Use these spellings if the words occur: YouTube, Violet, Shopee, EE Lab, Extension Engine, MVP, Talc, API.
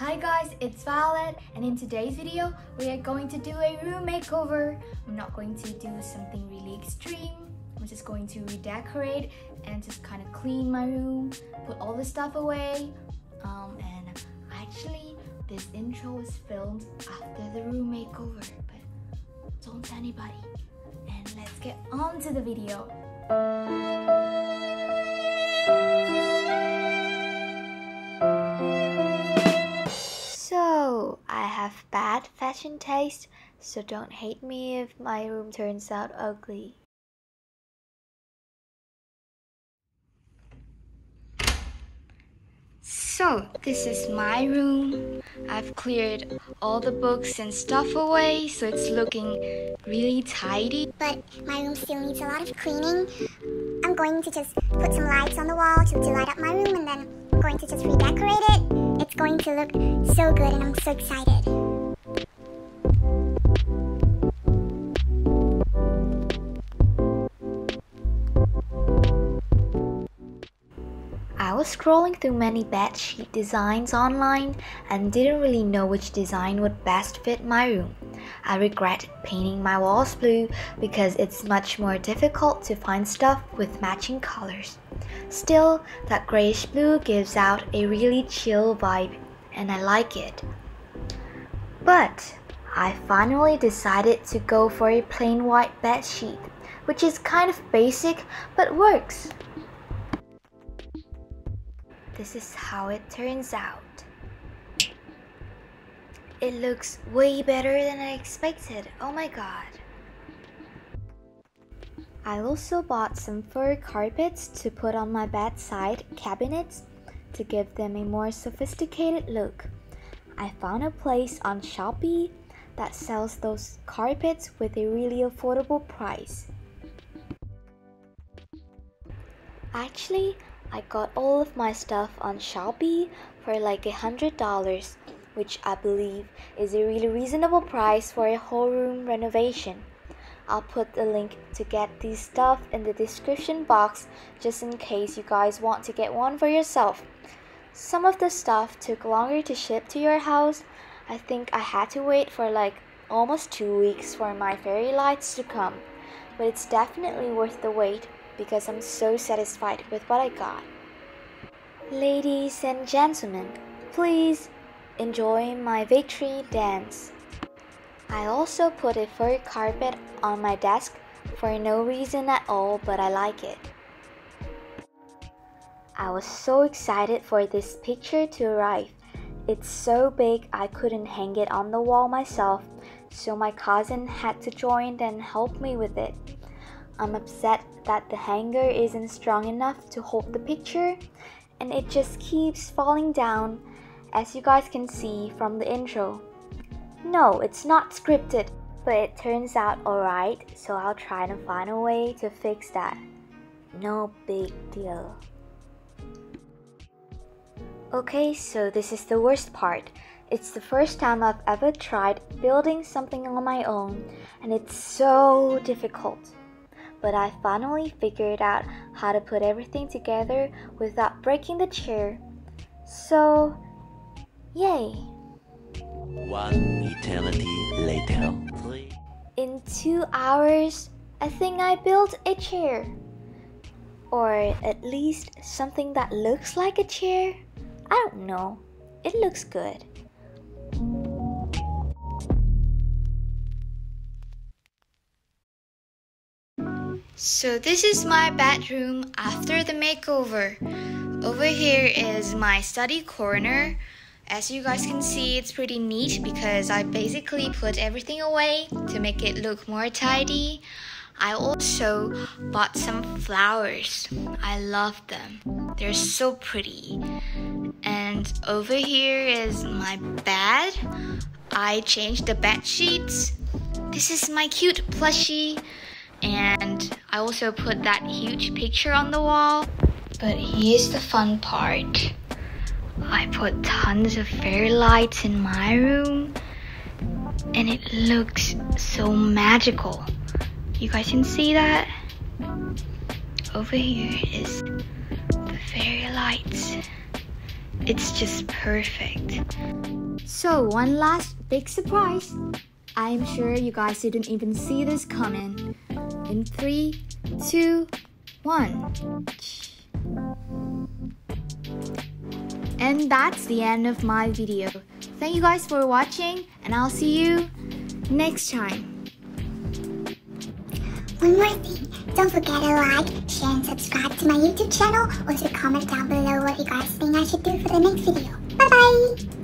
Hi guys, it's Violet, and in today's video we are going to do a room makeover. I'm not going to do something really extreme. I'm just going to redecorate and just kind of clean my room, put all the stuff away. And actually this intro was filmed after the room makeover, but don't tell anybody. And let's get on to the video. I have bad fashion taste, so don't hate me if my room turns out ugly. So this is my room. I've cleared all the books and stuff away, so it's looking really tidy. But my room still needs a lot of cleaning. I'm going to just put some lights on the wall to light up my room, and then I'm going to just redecorate it. It's going to look so good, and I'm so excited. I was scrolling through many bedsheet designs online and didn't really know which design would best fit my room. I regret painting my walls blue because it's much more difficult to find stuff with matching colors. Still, that grayish blue gives out a really chill vibe, and I like it. But I finally decided to go for a plain white bedsheet, which is kind of basic but works. This is how it turns out. It looks way better than I expected. Oh my god. I also bought some fur carpets to put on my bedside cabinets to give them a more sophisticated look. I found a place on Shopee that sells those carpets with a really affordable price. Actually, I got all of my stuff on Shopee for like $100, which I believe is a really reasonable price for a whole room renovation. I'll put the link to get these stuff in the description box just in case you guys want to get one for yourself. Some of the stuff took longer to ship to your house. I think I had to wait for like almost 2 weeks for my fairy lights to come. But it's definitely worth the wait because I'm so satisfied with what I got. Ladies and gentlemen, please enjoy my victory dance. I also put a fur carpet on my desk for no reason at all, but I like it. I was so excited for this picture to arrive. It's so big I couldn't hang it on the wall myself, so my cousin had to join and help me with it. I'm upset that the hanger isn't strong enough to hold the picture, and it just keeps falling down, as you guys can see from the intro. No, it's not scripted, but it turns out alright, so I'll try to find a way to fix that. No big deal. Okay, so this is the worst part. It's the first time I've ever tried building something on my own, and it's so difficult. But I finally figured out how to put everything together without breaking the chair. So, yay! One eternity later. In 2 hours, I think I built a chair. Or at least something that looks like a chair. I don't know. It looks good. So this is my bedroom after the makeover. Over here is my study corner. As you guys can see, it's pretty neat because I basically put everything away to make it look more tidy. I also bought some flowers. I love them. They're so pretty. And over here is my bed. I changed the bed sheets. This is my cute plushie. And I also put that huge picture on the wall. But here's the fun part. I put tons of fairy lights in my room, and it looks so magical. You guys can see that? Over here is the fairy lights. It's just perfect. So one last big surprise. I'm sure you guys didn't even see this coming. In 3, 2, 1. And that's the end of my video. Thank you guys for watching, and I'll see you next time. One more thing, don't forget to like, share, and subscribe to my YouTube channel. Also comment down below what you guys think I should do for the next video. Bye bye!